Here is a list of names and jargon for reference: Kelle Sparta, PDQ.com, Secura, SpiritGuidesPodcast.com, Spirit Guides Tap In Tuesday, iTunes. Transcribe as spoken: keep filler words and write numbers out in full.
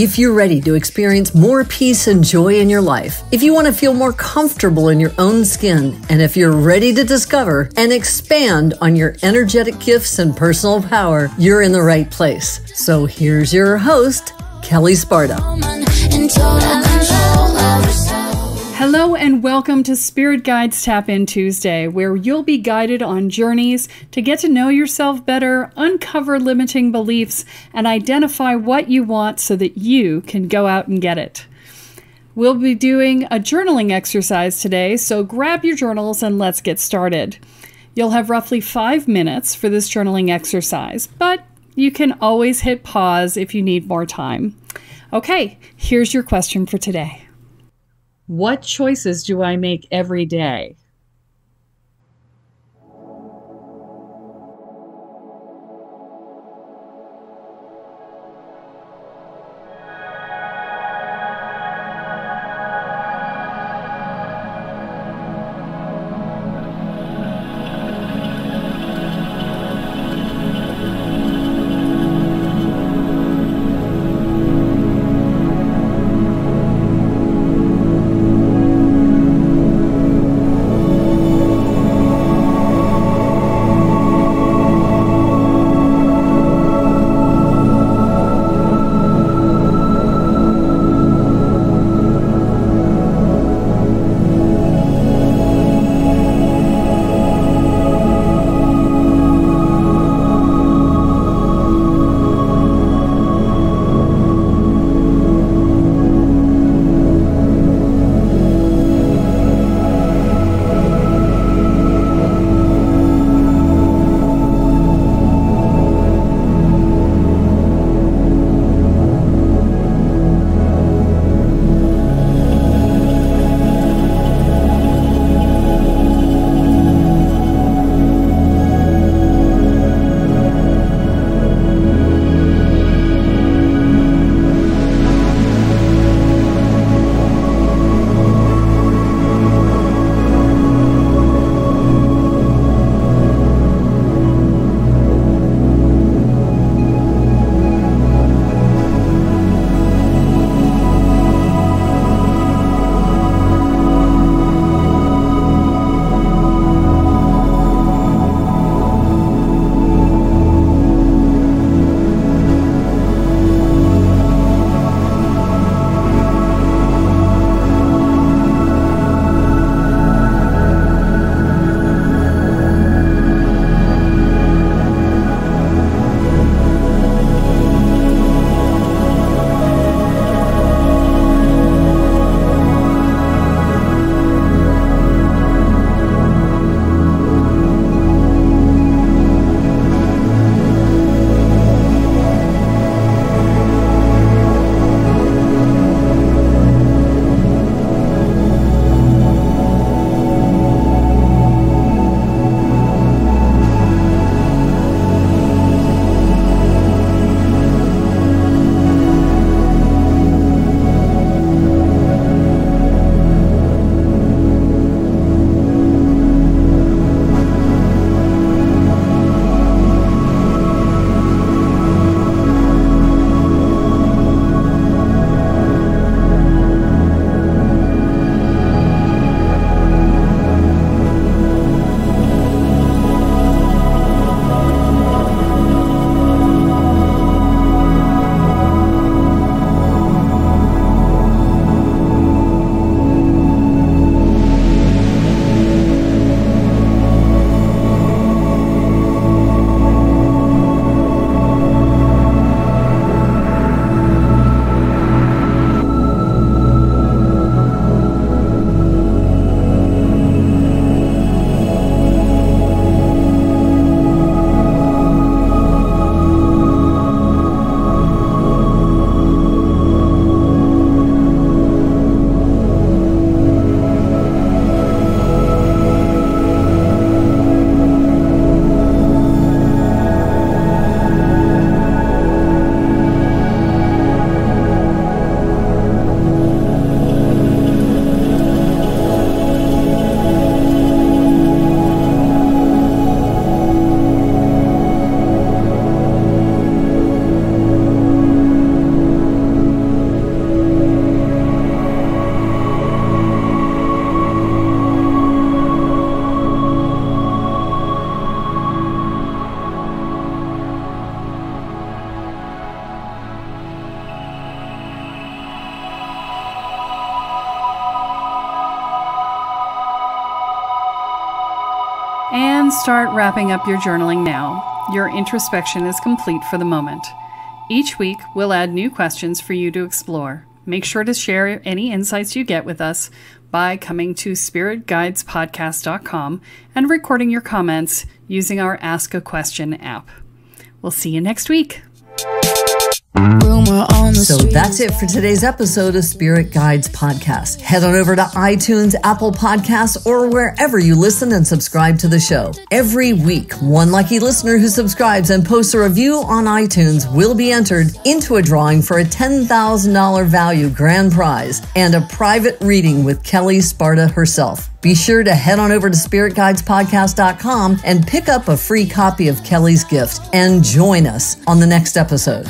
If you're ready to experience more peace and joy in your life, if you want to feel more comfortable in your own skin, and if you're ready to discover and expand on your energetic gifts and personal power, you're in the right place. So here's your host, Kelle Sparta. Hello and welcome to Spirit Guides Tap In Tuesday, where you'll be guided on journeys to get to know yourself better, uncover limiting beliefs, and identify what you want so that you can go out and get it. We'll be doing a journaling exercise today, so grab your journals and let's get started. You'll have roughly five minutes for this journaling exercise, but you can always hit pause if you need more time. Okay, here's your question for today. What choices do I make every day? can start wrapping up your journaling now. Your introspection is complete for the moment. Each week, we'll add new questions for you to explore. Make sure to share any insights you get with us by coming to Spirit Guides Podcast dot com and recording your comments using our Ask a Question app. We'll see you next week. So that's it for today's episode of Spirit Guides Podcast. Head on over to iTunes, Apple Podcasts, or wherever you listen and subscribe to the show. Every week, one lucky listener who subscribes and posts a review on iTunes will be entered into a drawing for a ten thousand dollar value grand prize and a private reading with Kelle Sparta herself. Be sure to head on over to Spirit Guides Podcast dot com and pick up a free copy of Kelle's gift and join us on the next episode.